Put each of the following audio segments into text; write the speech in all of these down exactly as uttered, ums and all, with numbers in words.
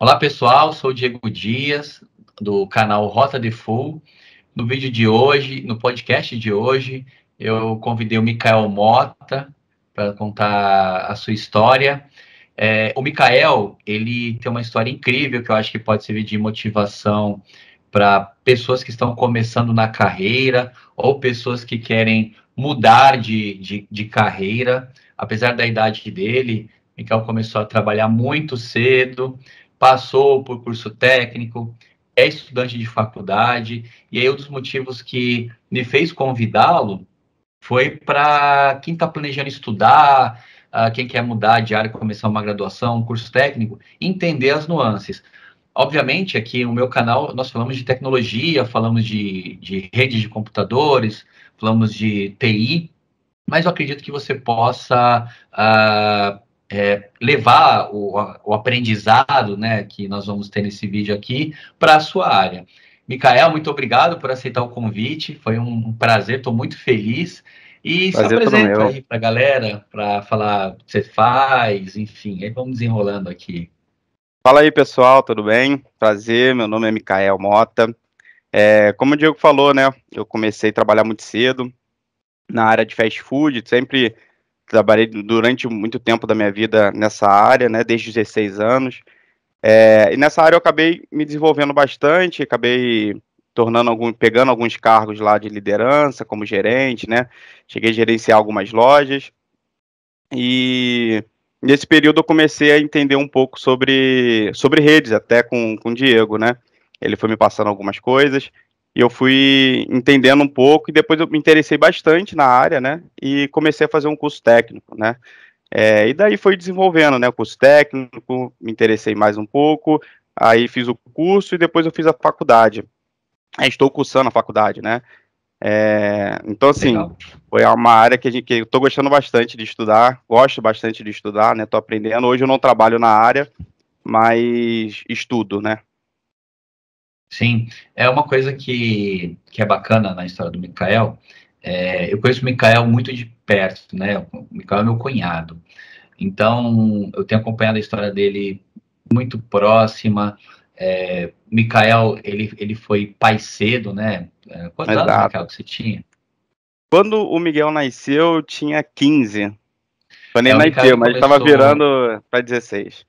Olá pessoal, sou o Diego Dias, do canal Rota de Full. No vídeo de hoje, no podcast de hoje, eu convidei o Micael Mota para contar a sua história. É, o Micael, ele tem uma história incrível que eu acho que pode servir de motivação para pessoas que estão começando na carreira ou pessoas que querem mudar de, de, de carreira. Apesar da idade dele, o Micael começou a trabalhar muito cedo, passou por curso técnico, é estudante de faculdade, e aí um dos motivos que me fez convidá-lo foi para quem está planejando estudar, uh, quem quer mudar de área, começar uma graduação, um curso técnico, entender as nuances. Obviamente, aqui no meu canal, nós falamos de tecnologia, falamos de, de redes de computadores, falamos de T I, mas eu acredito que você possa... Uh, É, levar o, o aprendizado, né, que nós vamos ter nesse vídeo aqui para a sua área. Micael, muito obrigado por aceitar o convite, foi um prazer, estou muito feliz. E prazer se apresenta aí para a galera, para falar o que você faz, enfim, aí vamos desenrolando aqui. Fala aí pessoal, tudo bem? Prazer, meu nome é Micael Mota. É, como o Diego falou, né, eu comecei a trabalhar muito cedo na área de fast food, sempre... Trabalhei durante muito tempo da minha vida nessa área, né, desde os dezesseis anos. É, e nessa área eu acabei me desenvolvendo bastante, acabei tornando algum, pegando alguns cargos lá de liderança, como gerente, né? Cheguei a gerenciar algumas lojas. E nesse período eu comecei a entender um pouco sobre, sobre redes, até com, com o Diego, né? Ele foi me passando algumas coisas. E eu fui entendendo um pouco e depois eu me interessei bastante na área, né? E comecei a fazer um curso técnico, né? É, e daí foi desenvolvendo, né? O curso técnico, me interessei mais um pouco, aí fiz o curso e depois eu fiz a faculdade. Aí estou cursando a faculdade, né? É, então, assim, legal. Foi uma área que, a gente, que eu estou gostando bastante de estudar, gosto bastante de estudar, né? Estou aprendendo. Hoje eu não trabalho na área, mas estudo, né? Sim, é uma coisa que, que é bacana na história do Micael. É, eu conheço o Micael muito de perto, né? O Micael é meu cunhado. Então, eu tenho acompanhado a história dele muito próxima. É, Micael, ele, ele foi pai cedo, né? Quantos Exato. anos, Micael, que você tinha? Quando o Miguel nasceu, eu tinha quinze. Quando ele é, nasceu, começou... mas ele estava virando para dezesseis.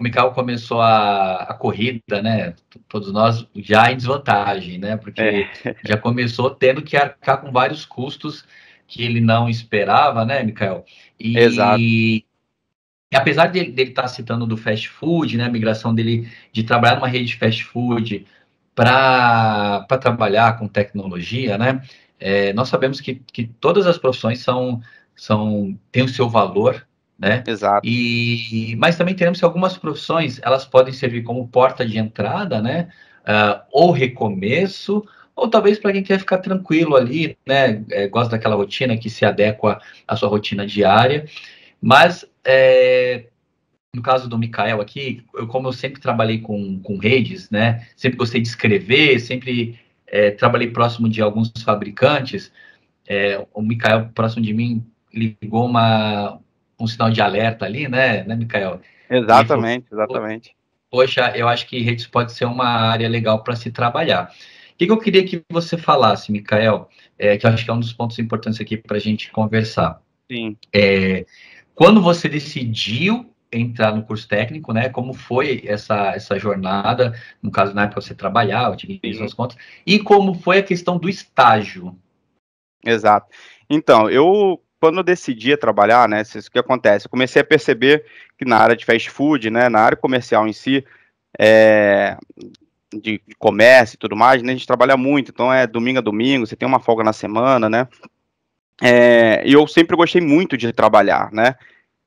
O Micael começou a, a corrida, né? Todos nós já em desvantagem, né? Porque é. já começou tendo que arcar com vários custos que ele não esperava, né, Micael? E, Exato. E apesar dele estar tá citando do fast food, né? A migração dele de trabalhar numa rede de fast food para trabalhar com tecnologia, né? É, nós sabemos que, que todas as profissões são, são, têm o seu valor, né? Exato. E, mas também teremos que algumas profissões, elas podem servir como porta de entrada, né? Uh, ou recomeço, ou talvez para quem quer ficar tranquilo ali, né? É, gosta daquela rotina que se adequa à sua rotina diária. Mas, é, no caso do Micael aqui, eu, como eu sempre trabalhei com, com redes, né? Sempre gostei de escrever, sempre é, trabalhei próximo de alguns fabricantes. É, o Micael, próximo de mim, ligou uma... um sinal de alerta ali, né, né, Micael? Exatamente, falou, exatamente. Poxa, eu acho que redes pode ser uma área legal para se trabalhar. O que, que eu queria que você falasse, Micael, é, que eu acho que é um dos pontos importantes aqui para a gente conversar. Sim. É, quando você decidiu entrar no curso técnico, né, como foi essa, essa jornada, no caso, na época você trabalhava, tinha que fazer as contas, e como foi a questão do estágio? Exato. Então, eu... Quando eu decidi trabalhar, né, isso que acontece, eu comecei a perceber que na área de fast food, né, na área comercial em si, é, de, de comércio e tudo mais, né, a gente trabalha muito, então é domingo a domingo, você tem uma folga na semana, né, é, e eu sempre gostei muito de trabalhar, né,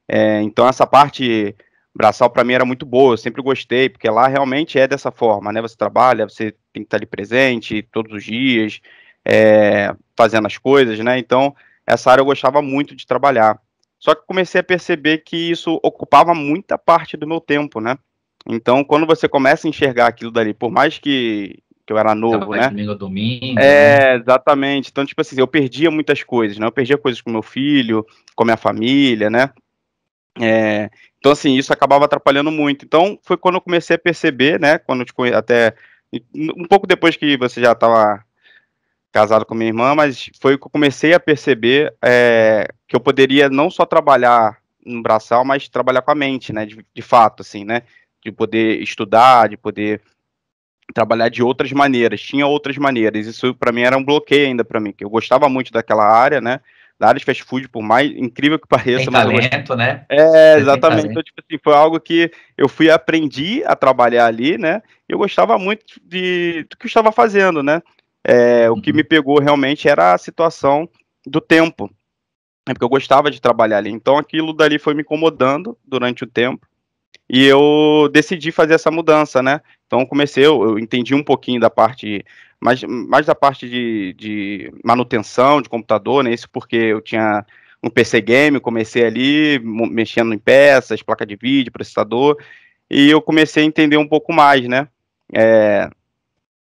é, então essa parte braçal para mim era muito boa, eu sempre gostei, porque lá realmente é dessa forma, né, você trabalha, você tem que estar ali presente todos os dias, é, fazendo as coisas, né, então... Essa área eu gostava muito de trabalhar. Só que comecei a perceber que isso ocupava muita parte do meu tempo, né? Então, quando você começa a enxergar aquilo dali, por mais que, que eu era novo, né? Domingo, domingo, é, né? Exatamente. Então, tipo assim, eu perdia muitas coisas, né? Eu perdia coisas com meu filho, com a minha família, né? É, então, assim, isso acabava atrapalhando muito. Então, foi quando eu comecei a perceber, né, quando tipo, até um pouco depois que você já estava casado com minha irmã, mas foi que eu comecei a perceber é, que eu poderia não só trabalhar no braçal, mas trabalhar com a mente, né, de, de fato, assim, né, de poder estudar, de poder trabalhar de outras maneiras, tinha outras maneiras, isso para mim era um bloqueio ainda para mim, que eu gostava muito daquela área, né, da área de fast food, por mais incrível que pareça. Tem mas talento, né? É, você exatamente, então, tipo assim, foi algo que eu fui aprendi a trabalhar ali, né, eu gostava muito de, do que eu estava fazendo, né, é, uhum. O que me pegou realmente era a situação do tempo, é porque eu gostava de trabalhar ali, então aquilo dali foi me incomodando durante o tempo, e eu decidi fazer essa mudança, né, então comecei, eu, eu entendi um pouquinho da parte, mais, mais da parte de, de manutenção de computador, né, isso porque eu tinha um P C game, comecei ali mexendo em peças, placa de vídeo, processador, e eu comecei a entender um pouco mais, né, é,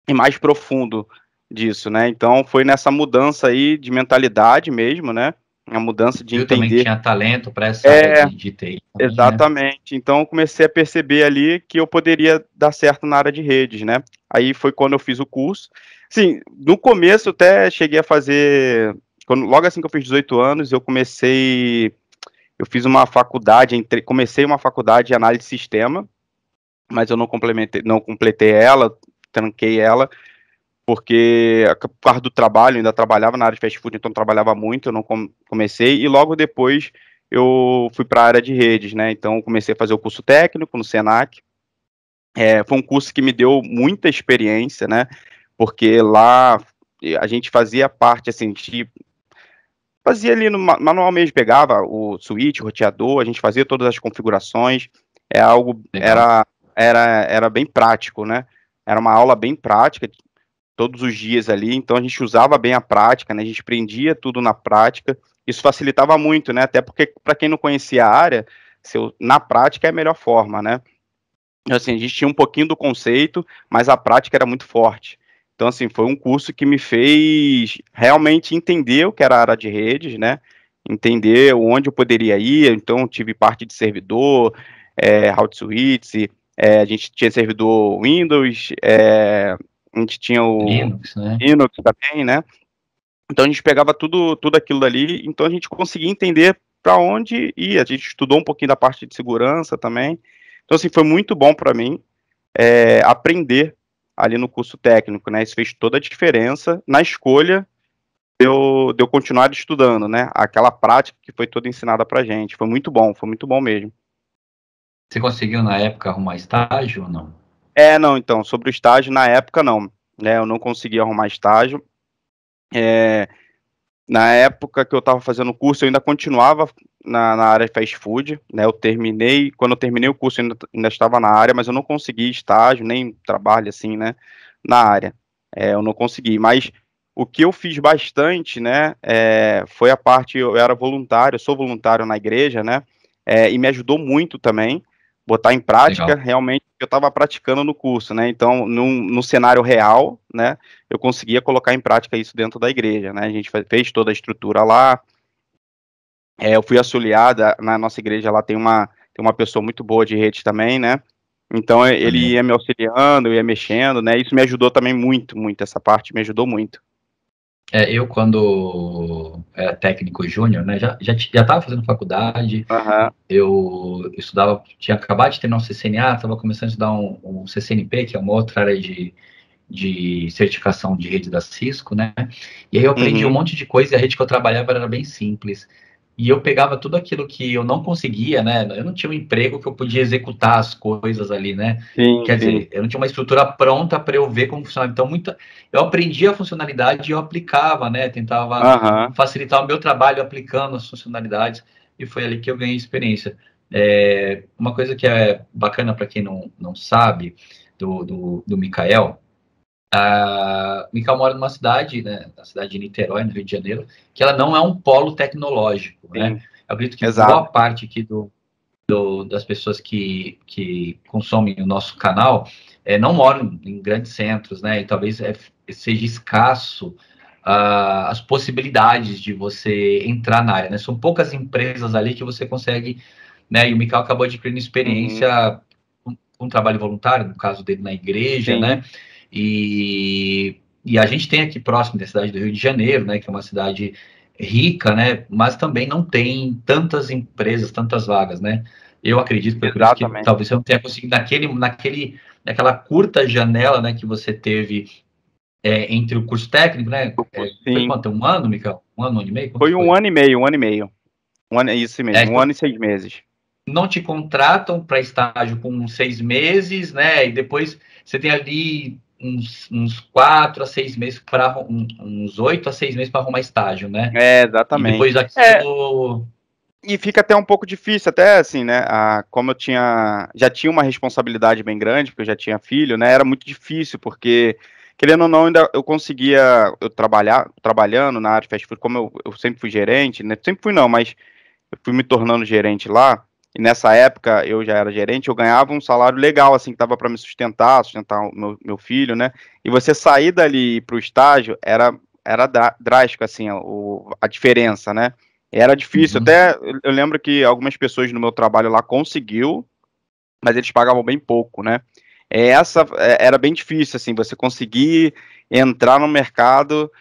e mais profundo disso, né, então foi nessa mudança aí de mentalidade mesmo, né, a mudança de eu entender... Eu também tinha talento para essa área é, de T I. Também, exatamente. Né? Então, eu comecei a perceber ali que eu poderia dar certo na área de redes, né? Aí foi quando eu fiz o curso. Sim, no começo até cheguei a fazer... Quando, logo assim que eu fiz dezoito anos, eu comecei... Eu fiz uma faculdade, entre, comecei uma faculdade de análise de sistema, mas eu não, complementei, não completei ela, tranquei ela, porque por causa do trabalho, ainda trabalhava na área de fast food, então trabalhava muito, eu não comecei, e logo depois eu fui para a área de redes, né, então comecei a fazer o curso técnico no Senac, é, foi um curso que me deu muita experiência, né, porque lá a gente fazia parte, assim, de, fazia ali no manual mesmo, pegava o switch, o roteador, a gente fazia todas as configurações, é algo, era, era, era bem prático, né, era uma aula bem prática, todos os dias ali, então a gente usava bem a prática, né, a gente prendia tudo na prática, isso facilitava muito, né, até porque para quem não conhecia a área, seu, na prática é a melhor forma, né, assim, a gente tinha um pouquinho do conceito, mas a prática era muito forte, então assim, foi um curso que me fez realmente entender o que era a área de redes, né, entender onde eu poderia ir, então tive parte de servidor, é, route switch, é, a gente tinha servidor Windows, é, a gente tinha o Linux, né? Linux também, né? Então a gente pegava tudo, tudo aquilo dali, então a gente conseguia entender para onde ia. A gente estudou um pouquinho da parte de segurança também. Então, assim, foi muito bom para mim é, aprender ali no curso técnico, né? Isso fez toda a diferença na escolha de eu, de eu continuar estudando, né? Aquela prática que foi toda ensinada pra gente. Foi muito bom, foi muito bom mesmo. Você conseguiu, na época, arrumar estágio ou não? É, não, então, sobre o estágio, na época, não, né, eu não consegui arrumar estágio, é, na época que eu estava fazendo o curso, eu ainda continuava na, na área de fast food, né, eu terminei, quando eu terminei o curso, eu ainda, ainda estava na área, mas eu não consegui estágio, nem trabalho, assim, né, na área, é, eu não consegui, mas o que eu fiz bastante, né, é, foi a parte, eu era voluntário, eu sou voluntário na igreja, né, é, e me ajudou muito também, botar em prática, legal, realmente, eu estava praticando no curso, né, então, num, no cenário real, né, eu conseguia colocar em prática isso dentro da igreja, né, a gente fez toda a estrutura lá, é, eu fui auxiliada, na nossa igreja lá tem uma, tem uma pessoa muito boa de rede também, né, então ele ia me auxiliando, eu ia mexendo, né, isso me ajudou também muito, muito, essa parte me ajudou muito. É, eu, quando era técnico júnior, né, já já estava fazendo faculdade, uhum. eu estudava, tinha acabado de terminar um C C N A, estava começando a estudar um, um C C N P, que é uma outra área de, de certificação de rede da Cisco, né, e aí eu aprendi uhum. um monte de coisa, e a rede que eu trabalhava era bem simples, e eu pegava tudo aquilo que eu não conseguia, né, eu não tinha um emprego que eu podia executar as coisas ali, né, sim, quer sim. dizer, eu não tinha uma estrutura pronta para eu ver como funcionava, então muita, eu aprendia a funcionalidade e eu aplicava, né, tentava uh-huh. facilitar o meu trabalho aplicando as funcionalidades, e foi ali que eu ganhei experiência. É, uma coisa que é bacana para quem não, não sabe, do, do, do Micael, Uh, Micael mora numa cidade, né, na cidade de Niterói, no Rio de Janeiro, que ela não é um polo tecnológico, né? Eu acredito que exato. Boa parte aqui do, do, das pessoas que, que consomem o nosso canal é, não moram em grandes centros, né? E talvez é, seja escasso uh, as possibilidades de você entrar na área, né? São poucas empresas ali que você consegue né? E o Micael acabou adquirindo experiência uhum. com, com trabalho voluntário, no caso dele na igreja, Sim. né? E, e a gente tem aqui próximo da cidade do Rio de Janeiro, né? Que é uma cidade rica, né? Mas também não tem tantas empresas, tantas vagas, né? Eu acredito, por isso, que talvez você não tenha conseguido naquele, naquele, naquela curta janela, né, que você teve é, entre o curso técnico, né? Sim. Foi quanto? Um ano, Micael? Um ano, um ano e meio? Quanto foi um foi? ano e meio, um ano e meio. Um ano, isso mesmo, é, um ano e seis meses. Não te contratam para estágio com seis meses, né? E depois você tem ali uns, uns quatro a seis meses para uns oito a seis meses para arrumar estágio, né? É, exatamente. E depois aqui é. do... E fica até um pouco difícil, até assim, né, a, como eu tinha, já tinha uma responsabilidade bem grande, porque eu já tinha filho, né, era muito difícil, porque, querendo ou não, ainda eu conseguia, eu trabalhar, trabalhando na área de fast food, como eu, eu sempre fui gerente, né, sempre fui não, mas eu fui me tornando gerente lá, e nessa época eu já era gerente, eu ganhava um salário legal, assim, que dava para me sustentar, sustentar o meu, meu filho, né, e você sair dali para o estágio era, era drástico, assim, o, a diferença, né. Era difícil, uhum. até eu lembro que algumas pessoas no meu trabalho lá conseguiu, mas eles pagavam bem pouco, né? Essa era bem difícil, assim, você conseguir entrar no mercado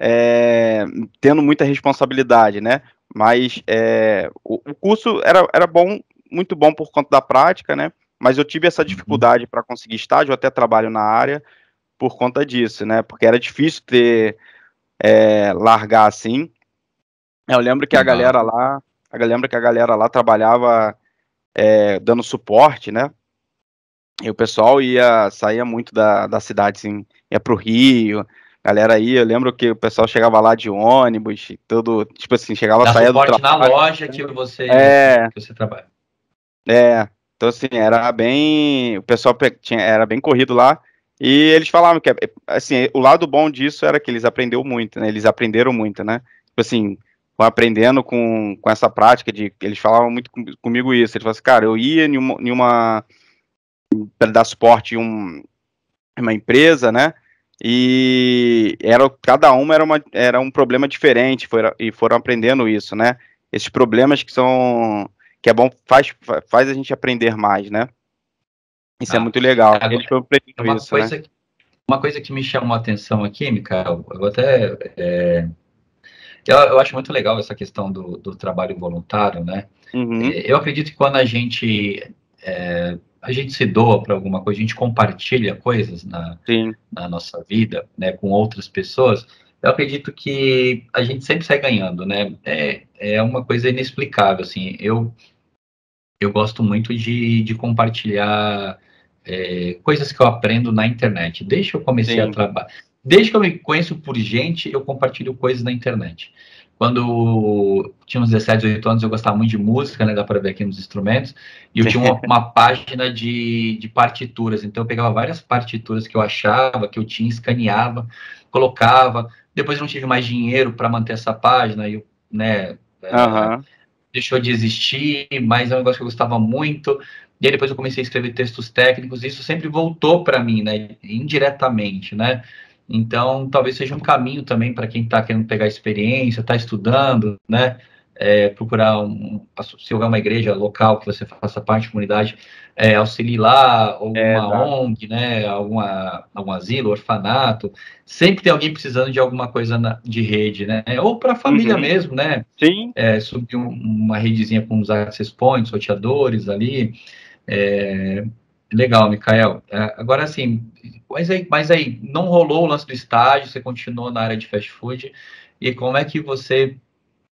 é, tendo muita responsabilidade, né? Mas é, o, o curso era, era bom, muito bom por conta da prática, né? Mas eu tive essa dificuldade uhum. para conseguir estágio, até trabalho na área por conta disso, né? Porque era difícil ter, é, largar assim. Eu lembro que a galera lá, eu lembro que a galera lá trabalhava é, dando suporte, né? E o pessoal ia, saía muito da, da cidade, assim, ia pro Rio, a galera ia, eu lembro que o pessoal chegava lá de ônibus, tudo, tipo assim, chegava, Dá saía do trabalho. na loja que você, é, que você trabalha. É, então assim, era bem, o pessoal tinha, era bem corrido lá, e eles falavam que, assim, o lado bom disso era que eles aprenderam muito, né? Eles aprenderam muito, né? Tipo assim, aprendendo com, com essa prática de, eles falavam muito com, comigo isso, eles falavam assim, cara, eu ia em uma, em uma para dar suporte em um, uma empresa, né, e era, cada uma era, uma era um problema diferente, foi, e foram aprendendo isso, né, esses problemas que são, que é bom, faz, faz a gente aprender mais, né, isso ah, é muito legal, agora, eles foram aprendendo uma isso, coisa, né. Uma coisa que me chamou a atenção aqui, Micael, eu vou até... É... Eu, eu acho muito legal essa questão do, do trabalho voluntário, né? Uhum. Eu acredito que quando a gente, é, a gente se doa para alguma coisa, a gente compartilha coisas na, na nossa vida, né, com outras pessoas, eu acredito que a gente sempre sai ganhando, né? É, é uma coisa inexplicável, assim. Eu, eu gosto muito de, de compartilhar é, coisas que eu aprendo na internet. Desde que eu comecei Sim. a trabalhar... Desde que eu me conheço por gente, eu compartilho coisas na internet. Quando tinha uns dezessete, dezoito anos, eu gostava muito de música, né? Dá para ver aqui nos instrumentos. E eu tinha uma, uma página de, de partituras. Então, eu pegava várias partituras que eu achava, que eu tinha, escaneava, colocava. Depois, eu não tive mais dinheiro para manter essa página. E eu, né, uhum. deixou de existir, mas é um negócio que eu gostava muito. E aí, depois, eu comecei a escrever textos técnicos. E isso sempre voltou para mim, né? Indiretamente, né? Então, talvez seja um caminho também para quem está querendo pegar experiência, está estudando, né? É, procurar, um, se houver uma igreja local que você faça parte, comunidade, é, auxilie lá, alguma é, tá. O N G, né? Alguma, algum asilo, orfanato. Sempre tem alguém precisando de alguma coisa na, de rede, né? Ou para a família uhum. mesmo, né? Sim. É, subir um, uma redezinha com uns access points, sorteadores ali. É... Legal, Micael. Agora, assim, mas aí, mas aí, não rolou o lance do estágio, você continuou na área de fast food, e como é que você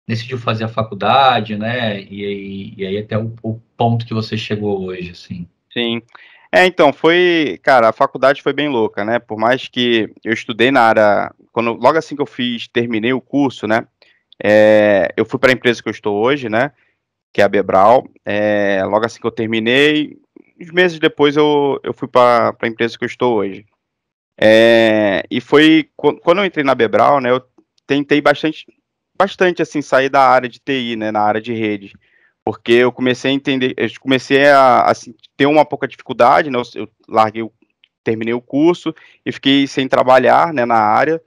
decidiu fazer a faculdade, né, e, e aí até o, o ponto que você chegou hoje, assim? Sim. É, então, foi, cara, a faculdade foi bem louca, né, por mais que eu estudei na área, quando, logo assim que eu fiz, terminei o curso, né, é, eu fui para a empresa que eu estou hoje, né, que é a Bebral, é, logo assim que eu terminei, uns meses depois eu, eu fui para a empresa que eu estou hoje. É, e foi, quando eu entrei na Bebral, né, eu tentei bastante, bastante assim, sair da área de T I, né, na área de rede, porque eu comecei a entender, eu comecei a assim, ter uma pouca dificuldade, né, eu, eu larguei, terminei o curso e fiquei sem trabalhar, né, na área,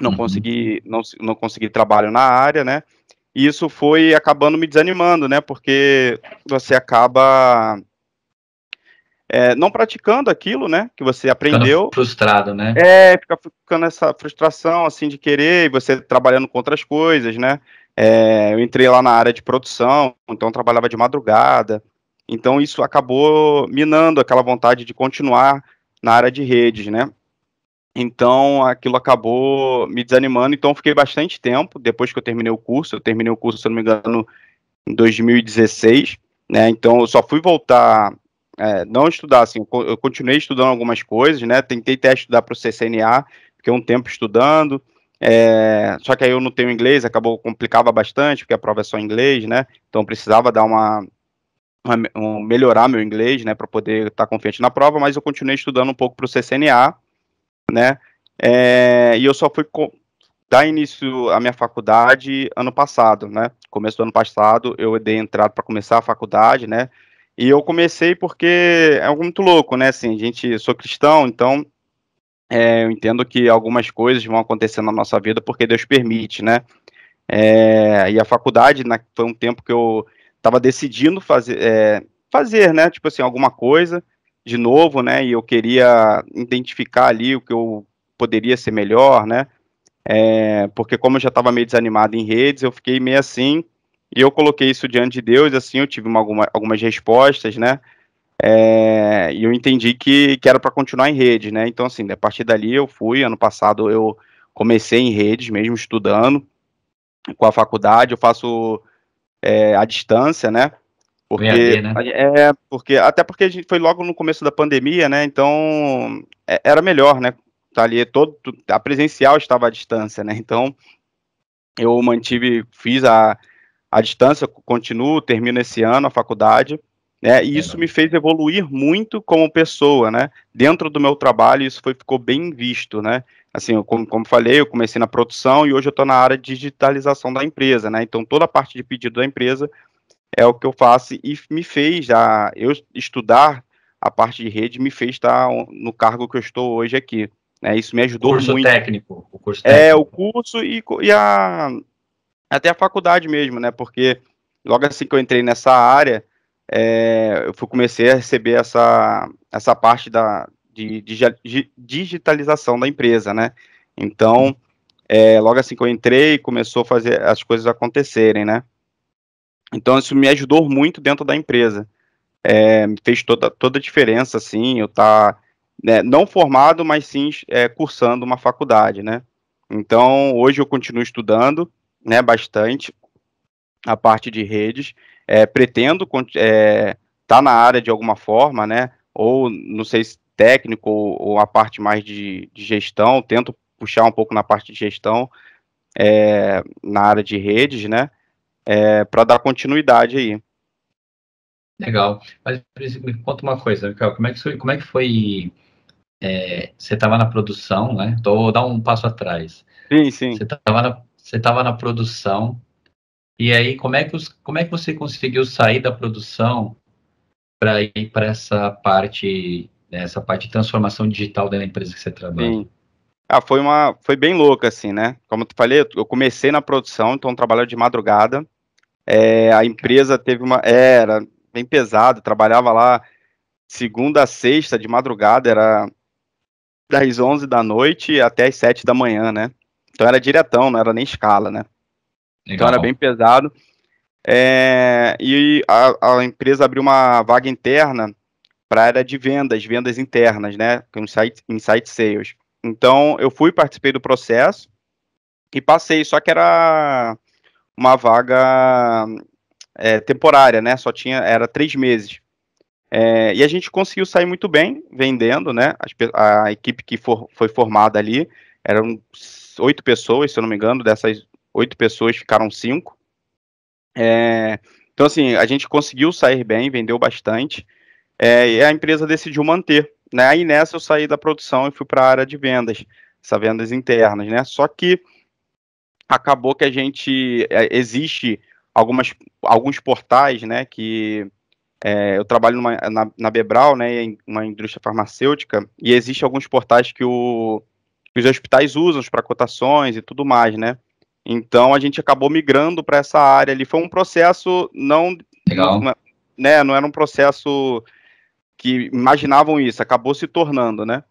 não, uhum. consegui, não, não consegui trabalho na área, né, E isso foi acabando me desanimando, né? Porque você acaba é, não praticando aquilo, né? Que você aprendeu. Ficando frustrado, né? É, fica ficando essa frustração, assim, de querer, e você trabalhando com outras coisas, né? É, eu entrei lá na área de produção, então eu trabalhava de madrugada. Então isso acabou minando aquela vontade de continuar na área de redes, né? Então, aquilo acabou me desanimando, então fiquei bastante tempo, depois que eu terminei o curso, eu terminei o curso, se eu não me engano, em dois mil e dezesseis, né, então eu só fui voltar, é, não estudar, assim, eu continuei estudando algumas coisas, né, tentei até estudar para o C C N A, fiquei um tempo estudando, é, só que aí eu não tenho inglês, acabou, complicava bastante, porque a prova é só inglês, né, então eu precisava dar uma, uma um, melhorar meu inglês, né, para poder estar confiante na prova, mas eu continuei estudando um pouco para o C C N A, né, é, e eu só fui dar início à minha faculdade ano passado, né, começo do ano passado, eu dei entrada para começar a faculdade, né, e eu comecei porque é algo muito louco, né, assim, gente, sou cristão, então, é, eu entendo que algumas coisas vão acontecer na nossa vida porque Deus permite, né, é, e a faculdade na, foi um tempo que eu estava decidindo fazer, é, fazer, né, tipo assim, alguma coisa, de novo, né, e eu queria identificar ali o que eu poderia ser melhor, né, é, porque como eu já estava meio desanimado em redes, eu fiquei meio assim, e eu coloquei isso diante de Deus, assim, eu tive uma, alguma, algumas respostas, né, é, e eu entendi que, que era para continuar em redes, né, então, assim, a partir dali eu fui, ano passado eu comecei em redes mesmo, estudando com a faculdade, eu faço é, à distância, né, Porque, ver, né? é, porque, até porque a gente foi logo no começo da pandemia, né, então é, era melhor, né, tá ali todo, a presencial estava à distância, né, então eu mantive, fiz a, a distância, continuo, termino esse ano a faculdade, né, e isso é, me fez evoluir muito como pessoa, né, dentro do meu trabalho isso foi, ficou bem visto, né, assim, eu, como, como falei, eu comecei na produção e hoje eu estou na área de digitalização da empresa, né, então toda a parte de pedido da empresa é o que eu faço e me fez, a, eu estudar a parte de rede me fez estar no cargo que eu estou hoje aqui, né, isso me ajudou muito. O curso técnico. O curso técnico. É, o curso e, e a, até a faculdade mesmo, né, porque logo assim que eu entrei nessa área, é, eu fui, comecei a receber essa, essa parte da, de, de, de digitalização da empresa, né, então, é, logo assim que eu entrei, começou a fazer as coisas acontecerem, né. Então, isso me ajudou muito dentro da empresa. É, fez toda, toda a diferença, assim, eu estar, né, não formado, mas sim é, cursando uma faculdade, né? Então, hoje eu continuo estudando, né, bastante a parte de redes. É, pretendo estar é, tá na área de alguma forma, né? Ou, não sei se técnico ou, ou a parte mais de, de gestão. Tento puxar um pouco na parte de gestão é, na área de redes, né? É, para dar continuidade aí. Legal. Mas me conta uma coisa, Micael, como é que foi? Como é que foi é, você estava na produção, né? Vou dar um passo atrás. Sim, sim. Você estava na, você estava na produção, e aí como é que, os, como é que você conseguiu sair da produção para ir para essa parte, né, essa parte de transformação digital da empresa que você trabalha? Sim. Ah, foi, uma, foi bem louca, assim, né? Como eu falei, eu comecei na produção, então eu trabalhava de madrugada. É, a empresa teve uma... É, era bem pesado, trabalhava lá segunda a sexta de madrugada, era das onze da noite até as sete da manhã, né? Então era diretão, não era nem escala, né? Legal. Então era bem pesado. É, e a, a empresa abriu uma vaga interna para a área de vendas, vendas internas, né? Insight, insight sales. Então eu fui, participei do processo e passei, só que era... uma vaga é, temporária, né, só tinha, era três meses, é, e a gente conseguiu sair muito bem, vendendo, né, a, a equipe que for, foi formada ali, eram oito pessoas, se eu não me engano, dessas oito pessoas ficaram cinco, é, então assim, a gente conseguiu sair bem, vendeu bastante, é, e a empresa decidiu manter, né, aí nessa eu saí da produção e fui para a área de vendas, essas vendas internas, né, só que acabou que a gente, existe algumas, alguns portais, né, que é, eu trabalho numa, na, na Bebral, né, uma indústria farmacêutica, e existe alguns portais que, o, que os hospitais usam para cotações e tudo mais, né, Então, a gente acabou migrando para essa área ali. Foi um processo não... Legal. Né, não era um processo que imaginavam isso, acabou se tornando, né?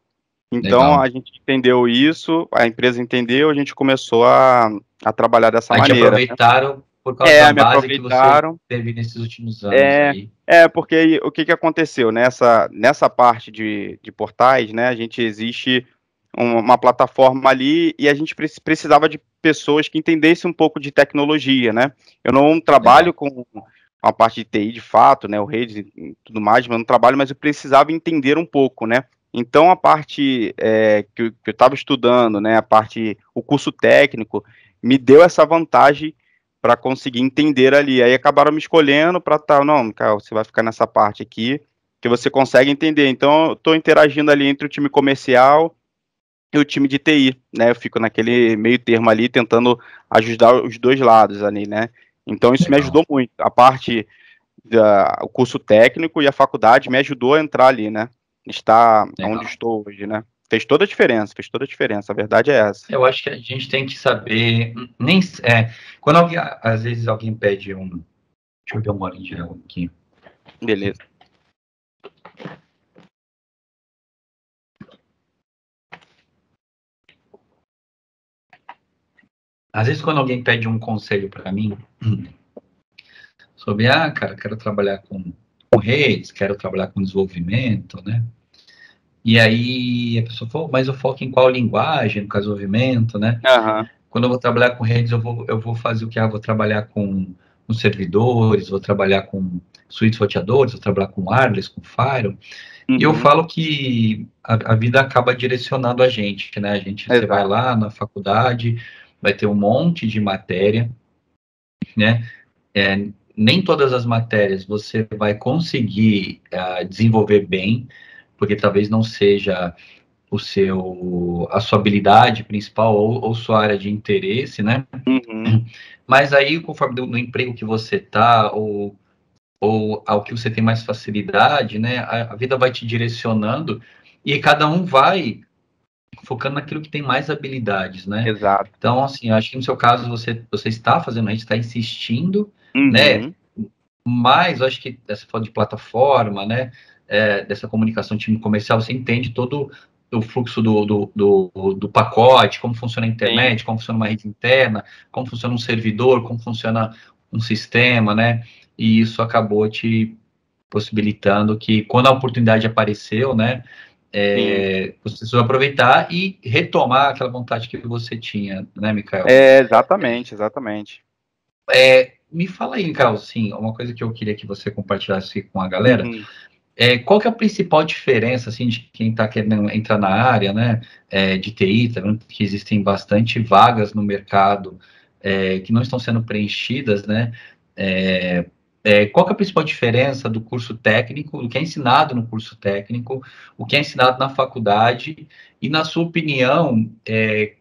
Então, legal, a gente entendeu isso, a empresa entendeu, a gente começou a, a trabalhar dessa aí maneira. Aí aproveitaram, né? Por causa é, da base que você teve nesses últimos anos. É, aí. É porque o que, que aconteceu? Nessa, nessa parte de, de portais, né, a gente existe uma, uma plataforma ali e a gente precisava de pessoas que entendessem um pouco de tecnologia, né? Eu não trabalho é. com... a parte de T I de fato, né, o redes e tudo mais, mas no trabalho, mas eu precisava entender um pouco, né, então a parte é, que eu estava estudando, né, a parte, o curso técnico, me deu essa vantagem para conseguir entender ali, aí acabaram me escolhendo para tal, tá, não, cara, você vai ficar nessa parte aqui, que você consegue entender, então eu estou interagindo ali entre o time comercial e o time de T I, né, eu fico naquele meio termo ali, tentando ajudar os dois lados ali, né. Então, isso legal. Me ajudou muito. A parte do curso técnico e a faculdade me ajudou a entrar ali, né? Estar legal. Onde estou hoje, né? Fez toda a diferença, fez toda a diferença. A verdade é essa. Eu acho que a gente tem que saber... Nem, é, quando alguém, às vezes alguém pede um... Deixa eu ver uma linha aqui. Beleza. Às vezes, quando alguém pede um conselho para mim, sobre, ah, cara, quero trabalhar com, com redes, quero trabalhar com desenvolvimento, né? E aí, a pessoa fala, mas eu foco em qual linguagem, no caso, desenvolvimento, né? Uhum. Quando eu vou trabalhar com redes, eu vou, eu vou fazer o que? Ah, vou trabalhar com, com servidores, vou trabalhar com suítes roteadores, vou trabalhar com wireless, com firewall. Uhum. E eu falo que a, a vida acaba direcionando a gente, né? A gente, é. Você vai lá na faculdade... vai ter um monte de matéria, né? É, nem todas as matérias você vai conseguir uh, desenvolver bem, porque talvez não seja o seu, a sua habilidade principal ou, ou sua área de interesse, né? Uhum. Mas aí, conforme do, do emprego que você tá, ou, ou ao que você tem mais facilidade, né? A, a vida vai te direcionando e cada um vai... focando naquilo que tem mais habilidades, né? Exato. Então, assim, acho que no seu caso, você, você está fazendo, a gente está insistindo, uhum. né? Mas, acho que essa falta de plataforma, né? É, dessa comunicação time comercial, você entende todo o fluxo do, do, do, do pacote, como funciona a internet, como funciona uma rede interna, como funciona um servidor, como funciona um sistema, né? E isso acabou te possibilitando que, quando a oportunidade apareceu, né? É, você precisa aproveitar e retomar aquela vontade que você tinha, né, Micael? É, exatamente, exatamente. É, me fala aí, Micael, sim, uma coisa que eu queria que você compartilhasse com a galera. Uhum. É, qual que é a principal diferença, assim, de quem está querendo entrar na área, né, é, de T I, tá vendo que existem bastante vagas no mercado é, que não estão sendo preenchidas, né? É, É, qual que é a principal diferença do curso técnico, do que é ensinado no curso técnico, o que é ensinado na faculdade e, na sua opinião, é,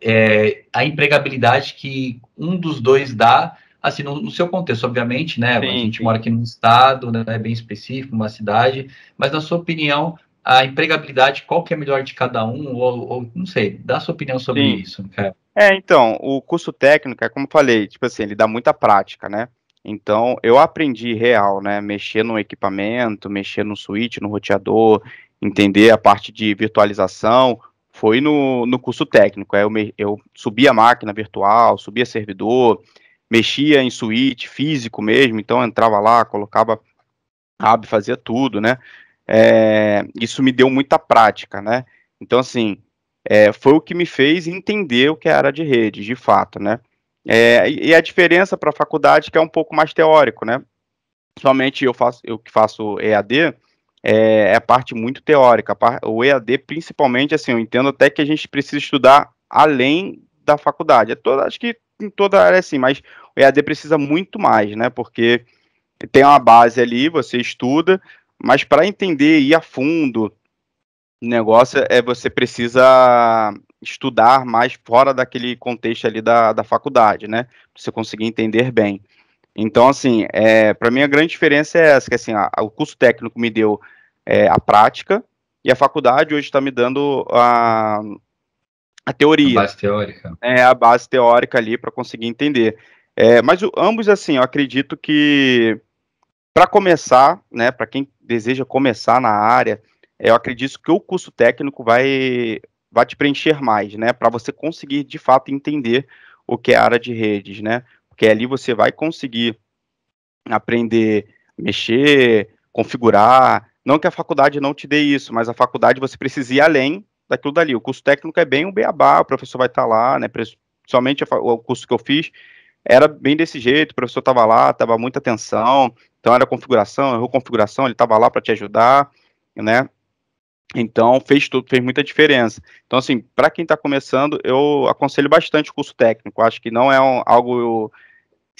é, a empregabilidade que um dos dois dá, assim, no, no seu contexto, obviamente, né? Sim, a gente sim. mora aqui num estado, né, bem específico, numa cidade, mas, na sua opinião, a empregabilidade, qual que é melhor de cada um, ou, ou não sei, dá a sua opinião sobre sim. isso, Micael. É, então, o curso técnico, é como eu falei, tipo assim, ele dá muita prática, né? Então, eu aprendi real, né, mexer no equipamento, mexer no switch, no roteador, entender a parte de virtualização, foi no, no curso técnico, eu, me, eu subia a máquina virtual, subia servidor, mexia em switch físico mesmo, então entrava lá, colocava cabo, fazia tudo, né, é, isso me deu muita prática, né, então assim, é, foi o que me fez entender o que era de redes, de fato, né. É, e a diferença para a faculdade que é um pouco mais teórico, né? Somente eu faço, eu que faço E A D, é, é a parte muito teórica. O E A D, principalmente, assim, eu entendo até que a gente precisa estudar além da faculdade. É toda, acho que em toda área, assim, mas o E A D precisa muito mais, né? Porque tem uma base ali, você estuda, mas para entender e ir a fundo o negócio, é, você precisa... estudar mais fora daquele contexto ali da, da faculdade, né? Pra você conseguir entender bem. Então, assim, é, para mim a grande diferença é essa, que assim, a, a, o curso técnico me deu é, a prática e a faculdade hoje está me dando a, a teoria. A base teórica. É, a base teórica ali para conseguir entender. É, mas o, ambos, assim, eu acredito que para começar, né, para quem deseja começar na área, eu acredito que o curso técnico vai, vai te preencher mais, né, para você conseguir, de fato, entender o que é a área de redes, né, porque ali você vai conseguir aprender, mexer, configurar. Não que a faculdade não te dê isso, mas a faculdade você precisa ir além daquilo dali. O curso técnico é bem o beabá, o professor vai estar lá, né? Principalmente o curso que eu fiz era bem desse jeito, o professor estava lá, estava muita atenção, então era configuração, errou configuração, ele estava lá para te ajudar, né? Então fez tudo, fez muita diferença. Então, assim, para quem está começando, eu aconselho bastante o curso técnico. Acho que não é um, algo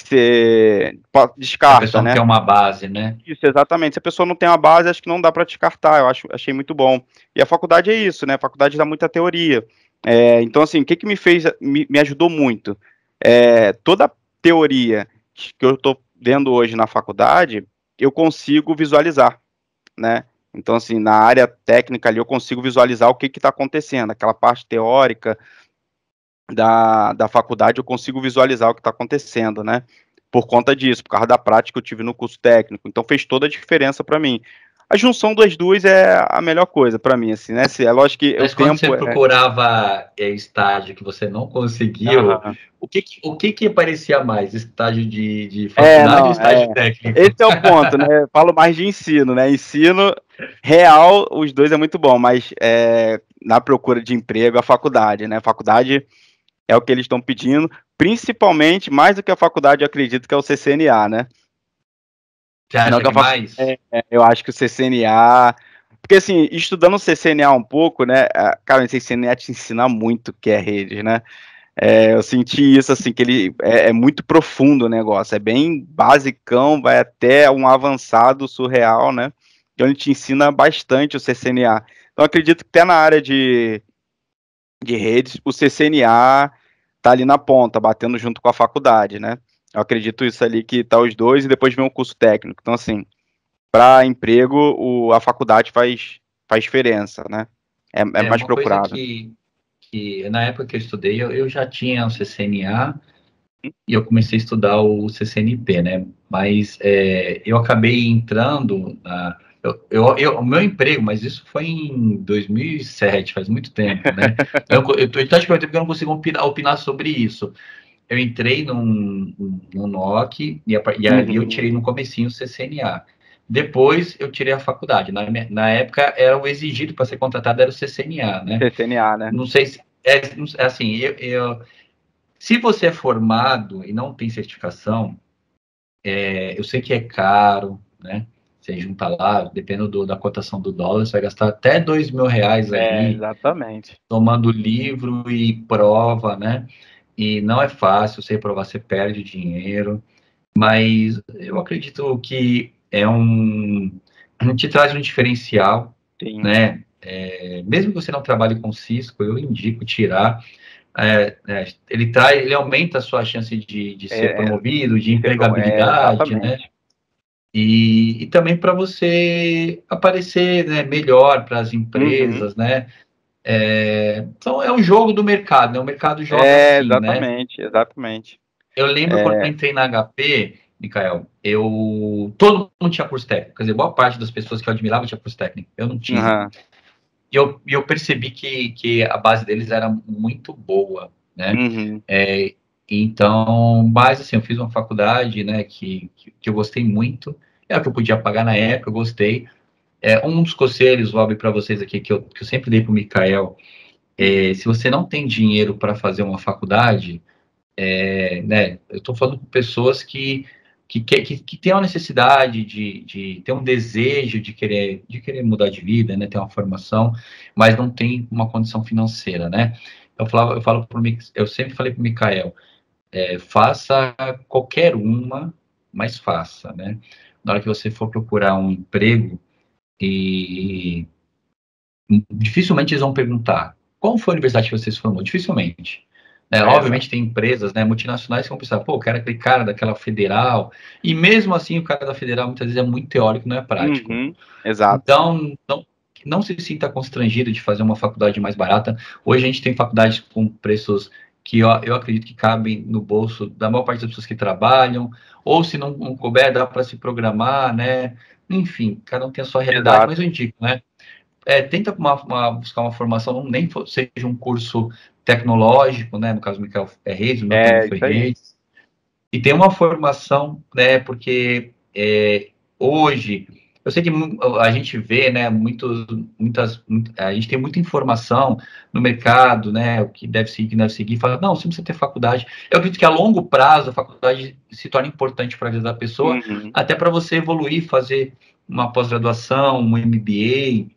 você descarta, a pessoa não, né? Tem uma base, né? Isso, exatamente. Se a pessoa não tem uma base, acho que não dá para descartar. Eu acho, achei muito bom. E a faculdade é isso, né? A faculdade dá muita teoria. É, então, assim, o que que me fez, me, me ajudou muito? É, toda a teoria que eu estou vendo hoje na faculdade, eu consigo visualizar, né? Então, assim, na área técnica ali, eu consigo visualizar o que que está acontecendo. Aquela parte teórica Da, da faculdade, eu consigo visualizar o que está acontecendo, né? Por conta disso, por causa da prática que eu tive no curso técnico. Então, fez toda a diferença para mim. A junção das duas é a melhor coisa para mim, assim, né? É lógico que... Mas quando tempo, você é... procurava é, estágio que você não conseguiu, ah, o, que, o que que parecia mais? Estágio de, de faculdade é, ou estágio é... técnico? Esse é o ponto, né? Eu falo mais de ensino, né? Ensino real, os dois é muito bom, mas é, na procura de emprego, a faculdade, né? A faculdade... é o que eles estão pedindo, principalmente, mais do que a faculdade, eu acredito que é o C C N A, né? Você acha não, que mais? É, é, eu acho que o C C N A... Porque, assim, estudando o C C N A um pouco, né? Cara, o C C N A te ensina muito o que é rede, né? É, eu senti isso, assim, que ele é, é muito profundo o negócio, é bem basicão, vai até um avançado surreal, né? Então, ele te ensina bastante o C C N A. Então, eu acredito que até na área de... de redes, o C C N A tá ali na ponta, batendo junto com a faculdade, né? Eu acredito isso ali que tá os dois e depois vem o curso técnico. Então, assim, para emprego, o, a faculdade faz, faz diferença, né? É, é, é mais procurado. Que, que na época que eu estudei, eu, eu já tinha o C C N A hum? e eu comecei a estudar o C C N P, né? Mas é, eu acabei entrando na... Eu, eu, eu, o meu emprego, mas isso foi em dois mil e sete, faz muito tempo, né? Eu acho que eu não consigo opinar, opinar sobre isso. Eu entrei num, num N O C e, a, e ali eu tirei no comecinho o C C N A. Depois eu tirei a faculdade. Na, na época era o exigido para ser contratado era o C C N A, né? C C N A, né? Não sei se... É, assim, eu, eu, se você é formado e não tem certificação, é, eu sei que é caro, né? Você junta lá, dependendo do, da cotação do dólar, você vai gastar até dois mil reais é, ali, exatamente, tomando livro e prova, né? E não é fácil, você provar, você perde dinheiro, mas eu acredito que é um... te traz um diferencial, sim, né? É, mesmo que você não trabalhe com Cisco, eu indico tirar... É, é, ele, trai, ele aumenta a sua chance de, de ser é, promovido, de empregabilidade, é, né? E, e também para você aparecer, né, melhor para as empresas, uhum, né? É, então, é um jogo do mercado, né? O mercado joga é, assim, exatamente, né? Exatamente. Eu lembro é. quando eu entrei na H P, Micael, eu... todo mundo tinha curso técnico, quer dizer, boa parte das pessoas que eu admirava tinha curso técnico, eu não tinha. Uhum. E eu, eu percebi que, que a base deles era muito boa, né? Uhum. É, então, mas assim, eu fiz uma faculdade, né, que, que, que eu gostei muito, é a que eu podia pagar na época, eu gostei. É, um dos conselhos, Bob, para vocês aqui, que eu, que eu sempre dei para o Micael, é, se você não tem dinheiro para fazer uma faculdade, é, né, eu estou falando com pessoas que, que, que, que têm uma necessidade, de, de ter um desejo de querer, de querer mudar de vida, né, ter uma formação, mas não tem uma condição financeira, né? Eu, falava, eu, falo pro, eu sempre falei para o Micael, É, faça qualquer uma, mas faça, né? Na hora que você for procurar um emprego, e dificilmente eles vão perguntar qual foi a universidade que você se formou, dificilmente. Né? É, Obviamente é. tem empresas, né, multinacionais que vão pensar, pô, eu quero aquele cara daquela federal, e mesmo assim o cara da federal muitas vezes é muito teórico, não é prático. Uhum, exato. Então, não, Não se sinta constrangido de fazer uma faculdade mais barata. Hoje a gente tem faculdades com preços que eu, eu acredito que cabem no bolso da maior parte das pessoas que trabalham, ou se não, não couber, dá para se programar, né? Enfim, cada um tem a sua realidade, Exato. Mas eu indico, né? É, tenta uma, uma, buscar uma formação, não nem seja um curso tecnológico, né? No caso do Micael é Reis, o meu é, foi Reis. E tem uma formação, né? Porque é, hoje... Eu sei que a gente vê, né, muitos, muitas, a gente tem muita informação no mercado, né, o que deve seguir, o que deve seguir, fala, não, você precisa ter faculdade. Eu acredito que a longo prazo a faculdade se torna importante para a vida da pessoa, uhum. até para você evoluir, fazer uma pós-graduação, um M B A,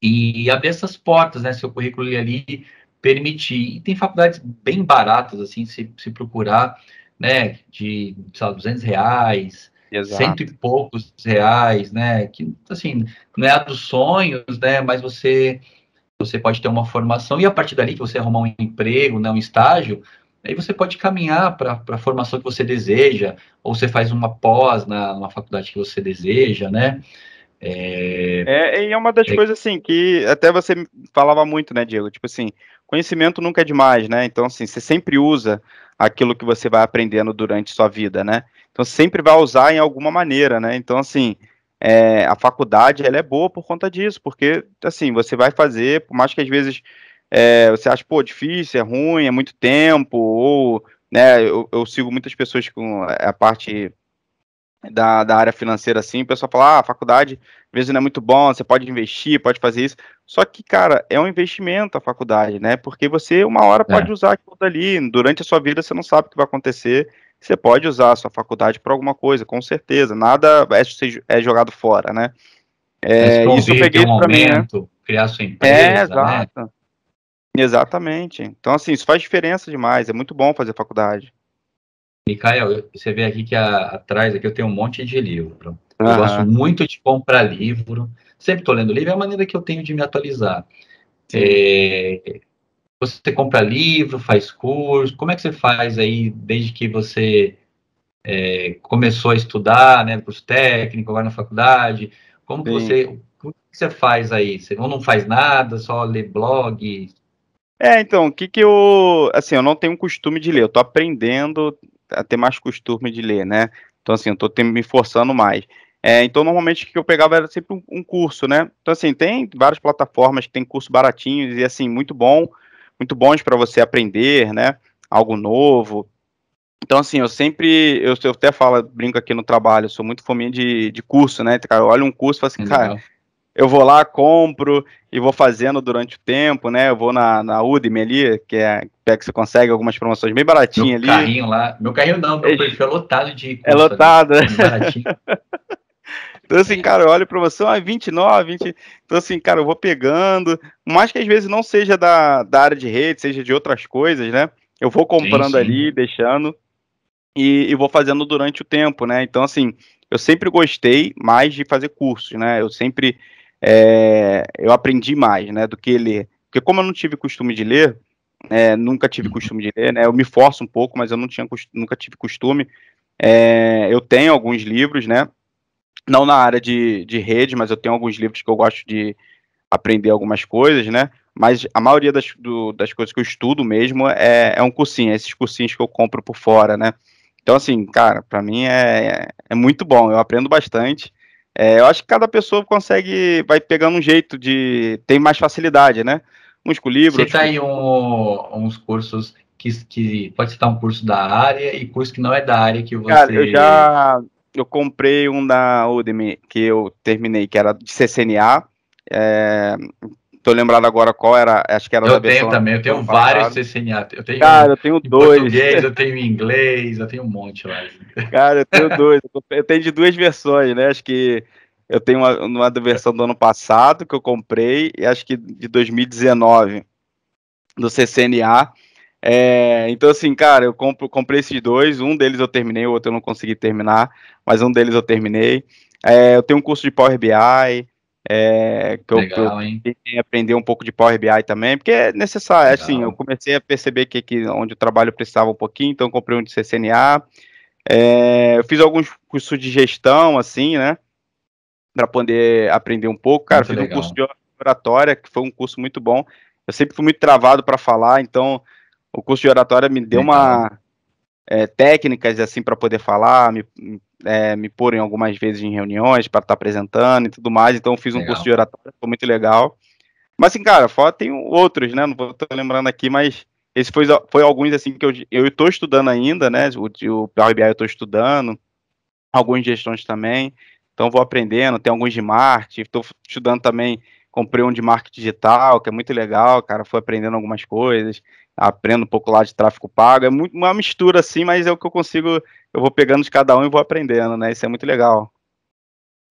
e abrir essas portas, né, seu currículo ali, permitir. E tem faculdades bem baratas, assim, se, se procurar, né, de, sei lá, duzentos reais, Exato. Cento e poucos reais, né, que, assim, não é a dos sonhos, né, mas você, você pode ter uma formação, e a partir dali que você arrumar um emprego, né, um estágio, aí você pode caminhar para a formação que você deseja, ou você faz uma pós na, na faculdade que você deseja, né. É, é, e é uma das é... coisas, assim, que até você falava muito, né, Diego, tipo assim, conhecimento nunca é demais, né, então, assim, você sempre usa aquilo que você vai aprendendo durante sua vida, né, então sempre vai usar em alguma maneira, né, então, assim, é, a faculdade, ela é boa por conta disso, porque, assim, você vai fazer, por mais que às vezes é, você ache, pô, difícil, é ruim, é muito tempo, ou, né, eu, eu sigo muitas pessoas com a parte da, da área financeira, assim, o pessoal fala, ah, a faculdade, às vezes não é muito bom, você pode investir, pode fazer isso, só que, cara, é um investimento a faculdade, né, porque você, uma hora, pode é. usar aquilo dali, durante a sua vida, você não sabe o que vai acontecer, você pode usar a sua faculdade para alguma coisa, com certeza, nada é, é jogado fora, né. É, isso eu peguei um para mim, né? Criar sua empresa, é, exato. Né? Exatamente, então, assim, isso faz diferença demais, é muito bom fazer faculdade. Micael, você vê aqui que a, atrás aqui eu tenho um monte de livro. Eu ah. gosto muito de comprar livro. Sempre estou lendo livro, é a maneira que eu tenho de me atualizar. É, você compra livro, faz curso. Como é que você faz aí, desde que você é, começou a estudar, né, curso técnico, agora na faculdade? Como que você, como que você faz aí? Você não faz nada, só lê blog? É, então, o que que eu... Assim, eu não tenho costume de ler, eu estou aprendendo... a ter mais costume de ler, né, então, assim, eu tô me forçando mais, é, então, normalmente, o que eu pegava era sempre um, um curso, né, então, assim, tem várias plataformas que tem curso baratinhos e, assim, muito bom, muito bons para você aprender, né, algo novo, então, assim, eu sempre, eu, eu até falo, brinco aqui no trabalho, eu sou muito fominha de, de curso, né, cara, eu olho um curso e falo assim, Legal. cara, eu vou lá, compro e vou fazendo durante o tempo, né? Eu vou na, na Udemy ali, que é que você consegue algumas promoções bem baratinhas ali. Meu carrinho lá. Meu carrinho não, meu perfil é lotado de curso. É lotado. Né? Então, assim, cara, eu olho promoção, é vinte e nove, vinte... Então, assim, cara, eu vou pegando. Mas que às vezes não seja da, da área de rede, seja de outras coisas, né? Eu vou comprando sim, sim. ali, deixando e, e vou fazendo durante o tempo, né? Então, assim, eu sempre gostei mais de fazer cursos, né? Eu sempre... É, eu aprendi mais, né, do que ler, porque como eu não tive costume de ler, é, nunca tive costume de ler, né, eu me forço um pouco, mas eu não tinha, nunca tive costume, é, eu tenho alguns livros, né, não na área de, de rede, mas eu tenho alguns livros que eu gosto de aprender algumas coisas, né, mas a maioria das, do, das coisas que eu estudo mesmo é, é um cursinho, é esses cursinhos que eu compro por fora, né, então, assim, cara, pra mim é, é muito bom, eu aprendo bastante. É, eu acho que cada pessoa consegue, vai pegando um jeito de, tem mais facilidade, né? Uns com livros... Você tá aí um, uns cursos que, que pode citar um curso da área e curso que não é da área que você... Cara, eu já, eu comprei um da Udemy que eu terminei, que era de C C N A, é, tô lembrado agora qual era, acho que era... Eu tenho também, eu tenho vários C C N A, eu tenho... Cara, eu tenho dois. Em português, eu tenho em inglês, eu tenho um monte lá. Cara, eu tenho dois, eu tenho de duas versões, né, acho que eu tenho uma, uma versão do ano passado que eu comprei, e acho que de dois mil e dezenove, do C C N A, é, então, assim, cara, eu compro, comprei esses dois, um deles eu terminei, o outro eu não consegui terminar, mas um deles eu terminei, é, eu tenho um curso de Power B I, É, que Legal, eu tentei aprender um pouco de Power B I também, porque é necessário. Legal. Assim, eu comecei a perceber que, que onde o trabalho precisava um pouquinho, então eu comprei um de C C N A, é, eu fiz alguns cursos de gestão, assim, né, para poder aprender um pouco, cara, muito fiz legal. um curso de, oratória, que foi um curso muito bom. Eu sempre fui muito travado para falar, então o curso de oratória me deu uma é, técnicas assim para poder falar, me, é, me pôr em algumas vezes em reuniões para estar apresentando e tudo mais. Então eu fiz um legal. curso de oratória, foi muito legal. Mas assim, cara, fora tem outros, né? Não vou estar lembrando aqui, mas esse foi, foi alguns assim que eu eu estou estudando ainda, né? O, o Power B I eu estou estudando, algumas gestões também. Então vou aprendendo, tem alguns de marketing, estou estudando também, comprei um de marketing digital, que é muito legal, cara, fui aprendendo algumas coisas, aprendo um pouco lá de tráfego pago, é muito, uma mistura assim, mas é o que eu consigo, eu vou pegando de cada um e vou aprendendo, né, isso é muito legal.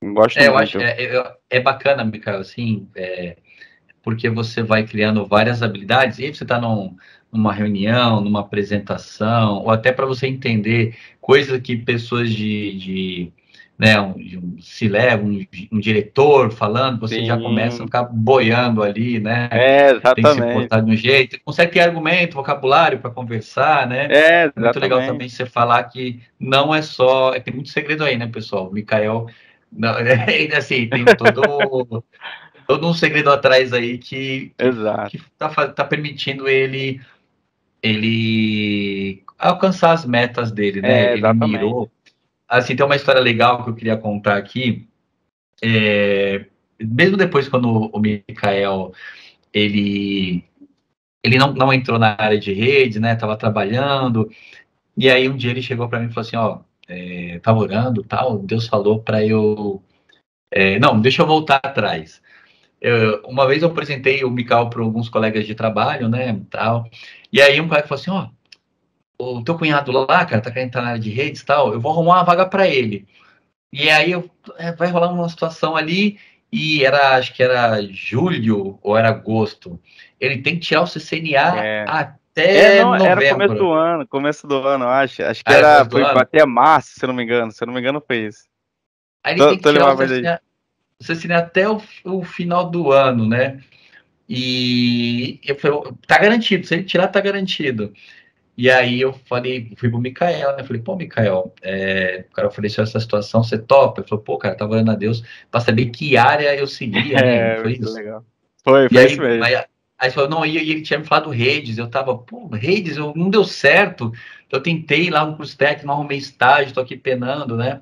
Eu gosto é, muito. Eu acho, é, é bacana, Micael, assim, é, porque você vai criando várias habilidades, e você está num... numa reunião, numa apresentação, ou até para você entender coisas que pessoas de, de né, um, um C-level, um, um diretor falando, você Sim. já começa a ficar boiando ali, né? É, exatamente. Tem que se portar de um jeito, consegue ter argumento, vocabulário para conversar, né? É, exatamente. Muito legal também você falar que não é só... Tem muito segredo aí, né, pessoal? O Micael, não, assim, tem todo... todo um segredo atrás aí que está tá permitindo ele... ele alcançar as metas dele, né? É, ele mirou. Assim, tem uma história legal que eu queria contar aqui. É, mesmo depois, quando o Micael, ele, ele não, não entrou na área de rede, né? Tava trabalhando. E aí, um dia ele chegou para mim e falou assim, ó, é, tava orando, tal, Deus falou para eu... É, não, deixa eu voltar atrás. Eu, uma vez eu apresentei o Micael para alguns colegas de trabalho, né, tal, e aí um colega falou assim, ó, oh, o teu cunhado lá, cara, tá querendo entrar na área de redes e tal, eu vou arrumar uma vaga para ele. E aí eu, é, vai rolar uma situação ali, e era, acho que era julho ou era agosto, ele tem que tirar o C C N A é. até é, não, novembro. Era começo do ano, começo do ano, acho, acho que ah, era, foi até março, se eu não me engano, se eu não me engano foi isso. Aí ele tô, tem que tirar o C C N A. Você assina até o, o final do ano, né? E eu falei, tá garantido, se ele tirar, tá garantido. E aí eu falei, fui pro Micael, né? Falei, pô, Micael, é, o cara ofereceu essa situação, você topa? Ele falou, pô, cara, tava orando a Deus pra saber que área eu seguia, né? É, foi isso? Legal. Foi, foi aí, isso mesmo. Aí, aí falou, não, e ele tinha me falado redes, eu tava, pô, redes, eu, não deu certo. Eu tentei lá no curso técnico, não arrumei estágio, tô aqui penando, né?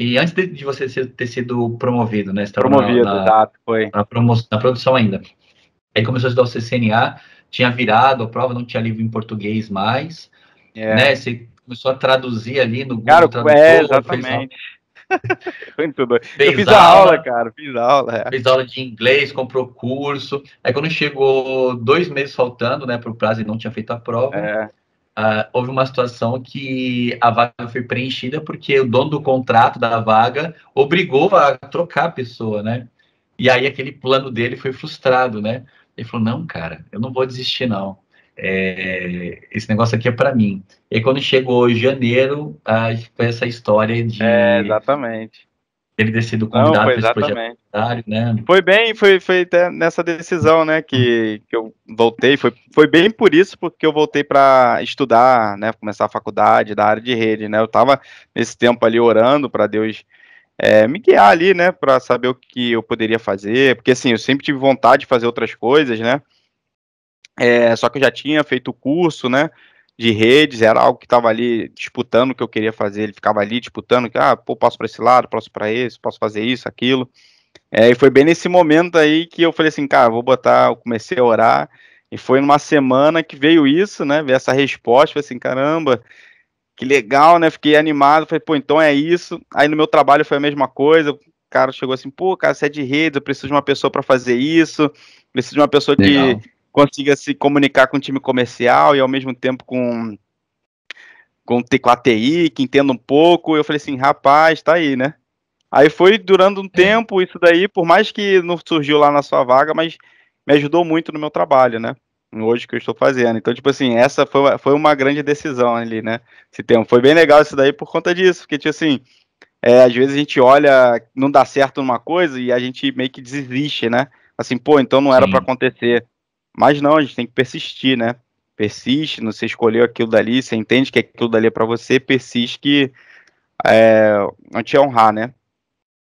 E antes de, de você ser, ter sido promovido, né? Você estava promovido, na, exato, foi. Na, promo, na produção ainda. Aí começou a estudar o C C N A, tinha virado a prova, não tinha livro em português mais, é. né? Você começou a traduzir ali no Google Tradutor. É, exatamente. Muito doido. Eu fiz a aula, aula, cara, fiz a aula. É. Fiz aula de inglês, comprou curso. Aí quando chegou dois meses faltando, né, para o prazo, ele não tinha feito a prova. É. Uh, houve uma situação que a vaga foi preenchida porque o dono do contrato da vaga obrigou a trocar a pessoa, né? E aí aquele plano dele foi frustrado, né? Ele falou, não, cara, eu não vou desistir, não. É, esse negócio aqui é para mim. E quando chegou janeiro, uh, foi essa história de... É, exatamente. Ele ter sido convidado para esse projeto, né? Foi bem, foi, foi até nessa decisão, né, que, que eu voltei, foi, foi bem por isso, porque eu voltei para estudar, né, começar a faculdade da área de rede, né, eu tava nesse tempo ali orando para Deus é, me guiar ali, né, para saber o que eu poderia fazer, porque assim, eu sempre tive vontade de fazer outras coisas, né, é, só que eu já tinha feito o curso, né, de redes, era algo que estava ali disputando o que eu queria fazer, ele ficava ali disputando, que, ah, pô, passo para esse lado, passo para esse, posso fazer isso, aquilo, é, e foi bem nesse momento aí que eu falei assim, cara, vou botar, eu comecei a orar, e foi numa semana que veio isso, né, veio essa resposta, falei assim, caramba, que legal, né, fiquei animado, falei, pô, então é isso, aí no meu trabalho foi a mesma coisa, o cara chegou assim, pô, cara, você é de redes, eu preciso de uma pessoa para fazer isso, preciso de uma pessoa legal. que... consiga se comunicar com o time comercial e ao mesmo tempo com, com, com a T I, que entenda um pouco. Eu falei assim, rapaz, tá aí, né? Aí foi durando um é. tempo isso daí, por mais que não surgiu lá na sua vaga, mas me ajudou muito no meu trabalho, né? Hoje que eu estou fazendo. Então, tipo assim, essa foi, foi uma grande decisão ali, né? Esse tempo. Foi bem legal isso daí por conta disso, porque, tipo assim, é, às vezes a gente olha, não dá certo numa coisa e a gente meio que desiste, né? Assim, pô, então não era para acontecer. Mas não, a gente tem que persistir, né? Persiste, você escolheu aquilo dali, você entende que aquilo dali é para você, persiste que é, não te honrar, né?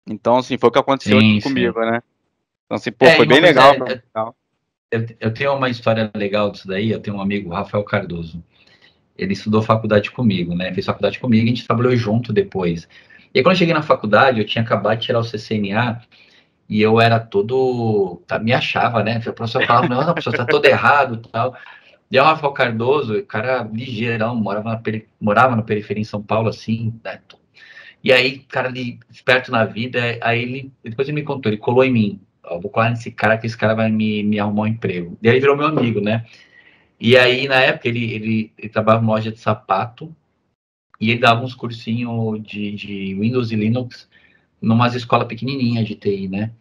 Então, assim, foi o que aconteceu sim, aqui sim. comigo, né? Então, assim, pô, é, foi bem legal. É, eu, eu tenho uma história legal disso daí. Eu tenho um amigo, Rafael Cardoso. Ele estudou faculdade comigo, né? Fez faculdade comigo e a gente trabalhou junto depois. E aí, quando eu cheguei na faculdade, eu tinha acabado de tirar o C C N A e eu era todo... Tá, me achava, né? O professor falava, não, não, professor, tá todo errado e tal. E o Rafael Cardoso, o cara ligeirão, morava na, peri morava na periferia em São Paulo, assim, né? E aí, cara, ali, esperto na vida, aí ele, depois ele me contou, ele colou em mim. Ó, vou colar nesse cara, que esse cara vai me, me arrumar um emprego. E aí ele virou meu amigo, né? E aí, na época, ele, ele, ele trabalhava em loja de sapato e ele dava uns cursinhos de, de Windows e Linux numas escolas pequenininhas de T I, né?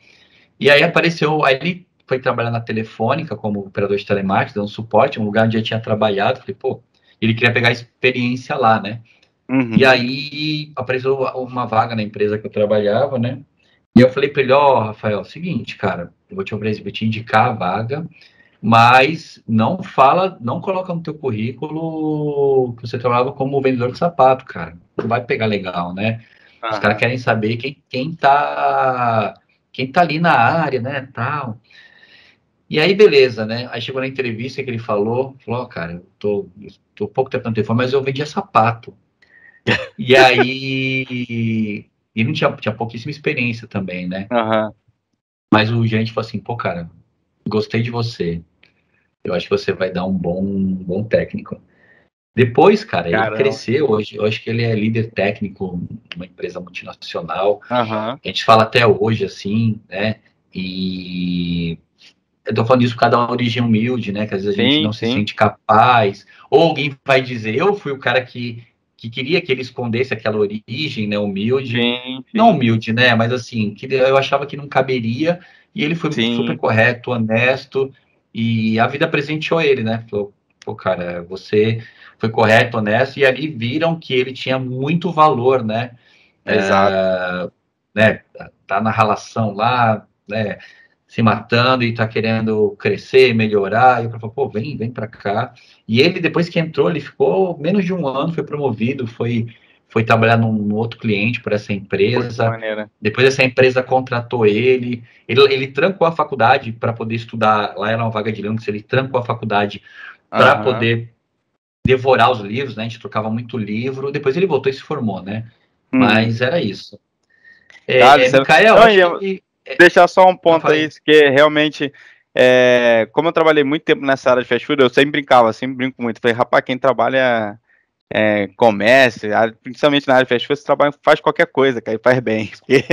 E aí apareceu, aí ele foi trabalhar na Telefônica como operador de telemarketing, dando suporte, um lugar onde eu tinha trabalhado. Falei, pô, ele queria pegar experiência lá, né? Uhum. E aí apareceu uma vaga na empresa que eu trabalhava, né? E eu falei para ele, ó, oh, Rafael, seguinte, cara, eu vou te, oferecer, vou te indicar a vaga, mas não fala, não coloca no teu currículo que você trabalhava como vendedor de sapato, cara. Não vai pegar legal, né? Ah. Os caras querem saber quem, quem, tá, quem tá ali na área, né, tal. E aí, beleza, né? Aí chegou na entrevista que ele falou, falou, oh, cara, eu tô, eu tô pouco tempo no telefone, mas eu vendia sapato. E aí, ele não tinha, tinha pouquíssima experiência também, né? Uhum. Mas o gerente falou assim, pô, cara, gostei de você. Eu acho que você vai dar um bom, um bom técnico. Depois, cara, Caramba. Ele cresceu. Hoje, eu acho que ele é líder técnico numa empresa multinacional. Uhum. A gente fala até hoje, assim, né? E... eu tô falando isso por causa da origem humilde, né? Que às vezes sim, a gente não sim. se sente capaz. Ou alguém vai dizer, eu fui o cara que... que queria que ele escondesse aquela origem, né, humilde, sim, sim. não humilde, né, mas assim, que eu achava que não caberia, e ele foi sim. super correto, honesto, e a vida presenteou ele, né, falou, pô, cara, você foi correto, honesto, e ali viram que ele tinha muito valor, né, exato, é, né, tá na relação lá, né, se matando e tá querendo crescer, melhorar, e eu falei, pô, vem, vem pra cá. E ele, depois que entrou, ele ficou menos de um ano, foi promovido, foi, foi trabalhar num, num outro cliente por essa empresa. Pô, depois essa empresa contratou ele, ele, ele trancou a faculdade para poder estudar, lá era uma vaga de Linux, ele trancou a faculdade para uhum. poder devorar os livros, né, a gente trocava muito livro, depois ele voltou e se formou, né, hum. mas era isso. Cara, é, é, Micael, não, acho eu... que... deixar só um ponto aí, que realmente, é, como eu trabalhei muito tempo nessa área de fast food, eu sempre brincava, sempre brinco muito. Falei, rapaz, quem trabalha é, comércio, principalmente na área de fast food, você trabalha, faz qualquer coisa, cara, e faz bem. Porque,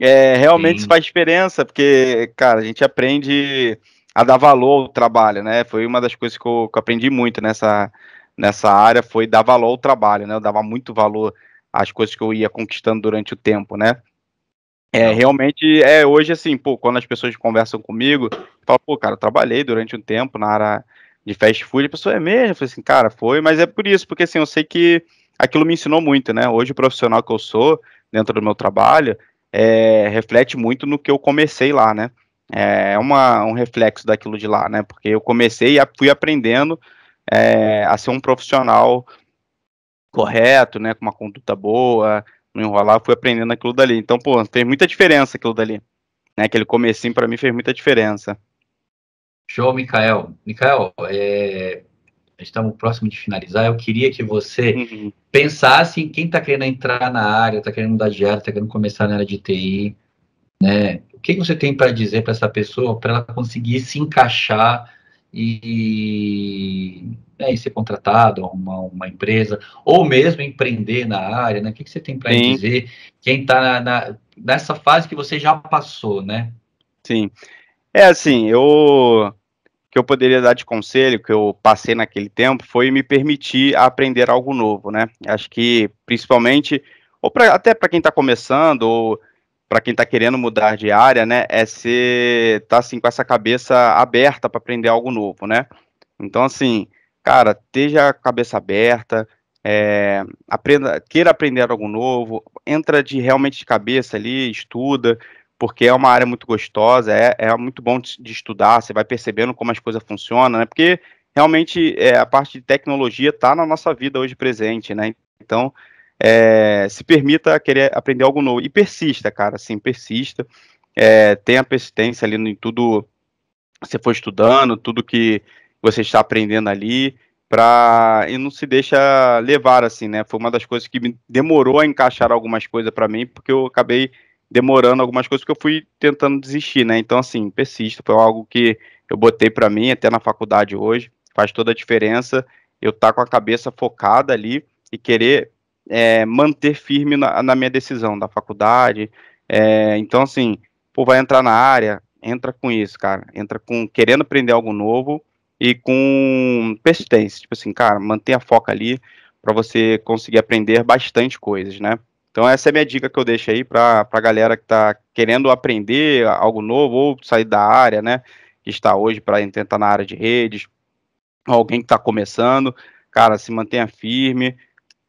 é, realmente Sim. isso faz diferença, porque, cara, a gente aprende a dar valor ao trabalho, né? Foi uma das coisas que eu, que eu aprendi muito nessa, nessa área, foi dar valor ao trabalho, né? Eu dava muito valor às coisas que eu ia conquistando durante o tempo, né? É, realmente, é, hoje, assim, pô, quando as pessoas conversam comigo, falam, pô, cara, eu trabalhei durante um tempo na área de fast food, a pessoa é mesmo, eu falei assim, cara, foi, mas é por isso, porque, assim, eu sei que aquilo me ensinou muito, né, hoje o profissional que eu sou, dentro do meu trabalho, é, reflete muito no que eu comecei lá, né, é uma, um reflexo daquilo de lá, né, porque eu comecei e fui aprendendo é, a ser um profissional correto, né, com uma conduta boa, não enrolar, fui aprendendo aquilo dali. Então, pô, fez muita diferença aquilo dali. Né? Aquele comecinho, pra mim, fez muita diferença. Show, Micael. Micael, é... estamos próximos de finalizar. Eu queria que você uhum. pensasse em quem tá querendo entrar na área, tá querendo mudar de área, tá querendo começar na área de T I. Né? O que você tem para dizer para essa pessoa, para ela conseguir se encaixar e... né, e ser contratado a uma, uma empresa, ou mesmo empreender na área, né? O que, que você tem para dizer? Quem está na, nessa fase que você já passou, né? Sim. É assim, eu que eu poderia dar de conselho, que eu passei naquele tempo, foi me permitir aprender algo novo, né? Acho que, principalmente, ou pra, até para quem está começando, ou para quem está querendo mudar de área, né? É ser, tá assim, com essa cabeça aberta para aprender algo novo, né? Então, assim... cara, esteja a cabeça aberta, é, aprenda, queira aprender algo novo, entra de realmente de cabeça ali, estuda, porque é uma área muito gostosa, é, é muito bom de, de estudar, você vai percebendo como as coisas funcionam, né? Porque realmente é, a parte de tecnologia está na nossa vida hoje presente, né? Então, é, se permita querer aprender algo novo e persista, cara, assim, persista. é, tenha persistência ali em tudo que você for estudando, tudo que você está aprendendo ali, pra, e não se deixa levar, assim, né? Foi uma das coisas que me demorou a encaixar algumas coisas para mim, porque eu acabei demorando algumas coisas que eu fui tentando desistir, né? Então, assim, persisto, foi algo que eu botei para mim, até na faculdade hoje, faz toda a diferença eu estar com a cabeça focada ali e querer é, manter firme na, na minha decisão da faculdade. É, então, assim, pô, vai entrar na área, entra com isso, cara, entra com querendo aprender algo novo e com persistência, tipo assim, cara, mantenha a foca ali para você conseguir aprender bastante coisas, né? Então essa é a minha dica que eu deixo aí para a galera que está querendo aprender algo novo ou sair da área, né, que está hoje para entrar na área de redes, alguém que está começando, cara, se mantenha firme,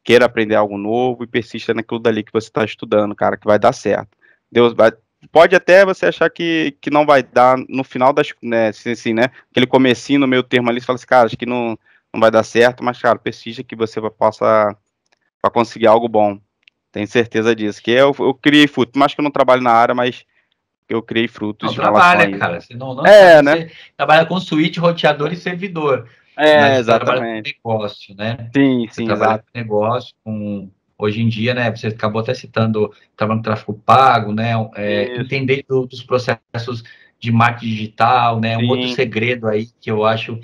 queira aprender algo novo e persista naquilo dali que você está estudando, cara, que vai dar certo. Deus vai, pode até você achar que, que não vai dar no final das, né, assim, né, aquele comecinho no meio termo ali, você fala assim, cara, acho que não, não vai dar certo, mas, cara, persista que você possa pra conseguir algo bom. Tenho certeza disso, que eu, eu criei frutos, mas que eu não trabalho na área, mas eu criei frutos. Não trabalha, cara, senão não é, né? Você trabalha com suíte, roteador e servidor. É, mas exatamente. Você trabalha com negócio, né? Sim, sim, você trabalha exato. Com negócio, com... Hoje em dia, né, você acabou até citando, trabalhando no tráfego pago, né, é, entender do, dos processos de marketing digital, né, um sim. Outro segredo aí que eu acho...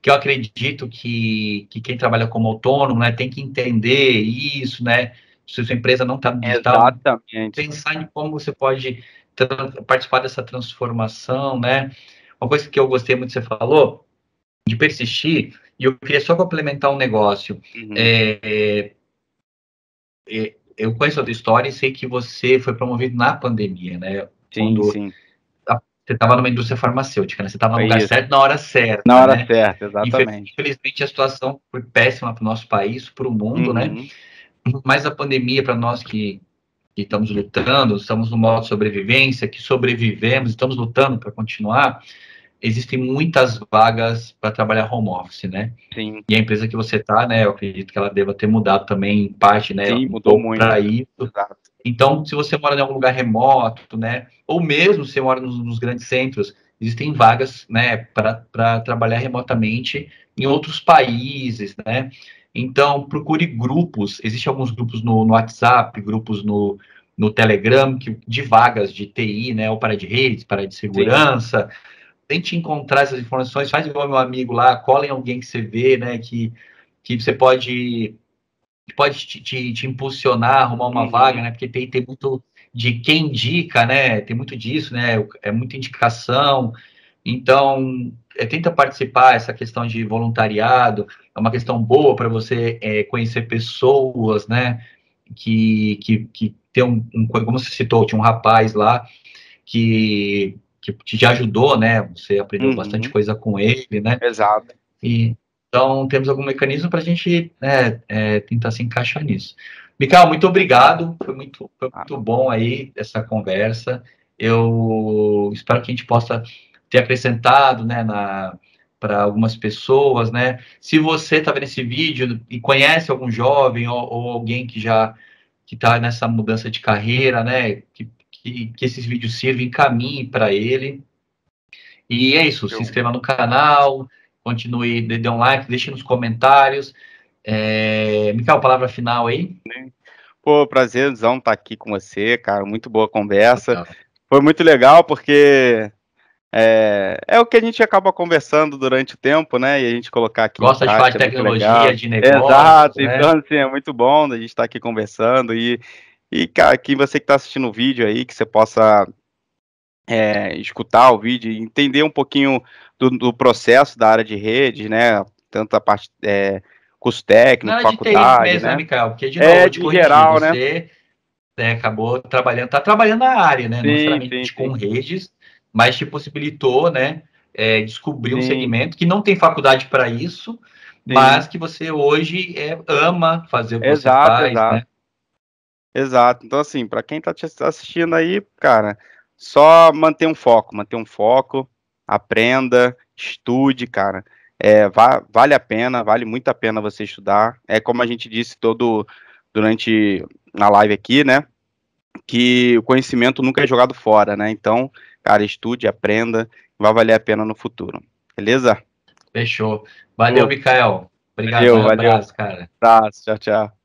que eu acredito que, que quem trabalha como autônomo, né, tem que entender isso, né, se sua empresa não está digital, pensar em como você pode participar dessa transformação, né? Uma coisa que eu gostei muito que você falou, de persistir, e eu queria só complementar um negócio. Uhum. É, é, eu conheço a tua história e sei que você foi promovido na pandemia, né? Sim, quando sim. A, você estava numa indústria farmacêutica, né? Você estava no lugar isso. certo, na hora certa. Na hora né? certa, exatamente. Infelizmente, a situação foi péssima para o nosso país, para o mundo, uhum. né? Mas a pandemia, para nós que, que estamos lutando, estamos no modo de sobrevivência, que sobrevivemos, estamos lutando para continuar, existem muitas vagas para trabalhar home office, né? Sim. E a empresa que você está, né, eu acredito que ela deva ter mudado também, em parte, né? Sim, mudou muito. Para isso. Exato. Então, se você mora em algum lugar remoto, né, ou mesmo se você mora nos, nos grandes centros, existem vagas, né, para trabalhar remotamente em outros países, né? Então, procure grupos, existem alguns grupos no, no WhatsApp, grupos no, no Telegram, que, de vagas de T I, né, ou para de redes, para de segurança. Sim. Tente encontrar essas informações, faz igual meu amigo lá, cola em alguém que você vê, né, que, que você pode, pode te, te, te impulsionar, arrumar uma uhum. vaga, né, porque tem, tem muito de quem indica, né, tem muito disso, né, é muita indicação. Então, é, tenta participar, essa questão de voluntariado, é uma questão boa para você é, conhecer pessoas, né, que, que, que tem um, um, como você citou, tinha um rapaz lá que, que te ajudou, né, você aprendeu uhum. bastante coisa com ele, né. Exato. E, então, temos algum mecanismo para a gente né, é, tentar se encaixar nisso. Micael, muito obrigado, foi muito, foi muito bom aí essa conversa, eu espero que a gente possa... ter acrescentado, né, na para algumas pessoas, né? Se você está vendo esse vídeo e conhece algum jovem ou, ou alguém que já que está nessa mudança de carreira, né, que, que, que esses vídeos sirvam, encaminhe para ele. E é isso, se inscreva no canal, continue, dê um like, deixe nos comentários. É, Micael, palavra final aí. Pô, prazerzão estar aqui com você, cara, muito boa conversa. Legal. Foi muito legal porque É, é o que a gente acaba conversando durante o tempo, né? E a gente colocar aqui. Gosta de falar de tecnologia, de negócio. Exato, né? Então assim, é muito bom a gente estar aqui conversando. E, e cara, que você que está assistindo o vídeo aí, que você possa é, escutar o vídeo e entender um pouquinho do, do processo da área de rede, né? Tanto a parte é, curso técnico, faculdade. Mesmo, né, né, Micael? Porque de novo, é de geral, né? Você né, acabou trabalhando, está trabalhando na área, né? Sim, não necessariamente com redes. Mas te possibilitou, né, é, descobrir sim. um segmento que não tem faculdade para isso, sim. mas que você hoje é, ama fazer o que exato, você faz, exato. Né? Exato. Então, assim, para quem está te assistindo aí, cara, só manter um foco, manter um foco, aprenda, estude, cara. É, va vale a pena, vale muito a pena você estudar. É como a gente disse todo durante a live aqui, né? que o conhecimento nunca é jogado fora, né? Então, cara, estude, aprenda, vai valer a pena no futuro. Beleza? Fechou. Valeu, Micael. Obrigado, valeu, um abraço, valeu. Cara. Abraço, tchau, tchau.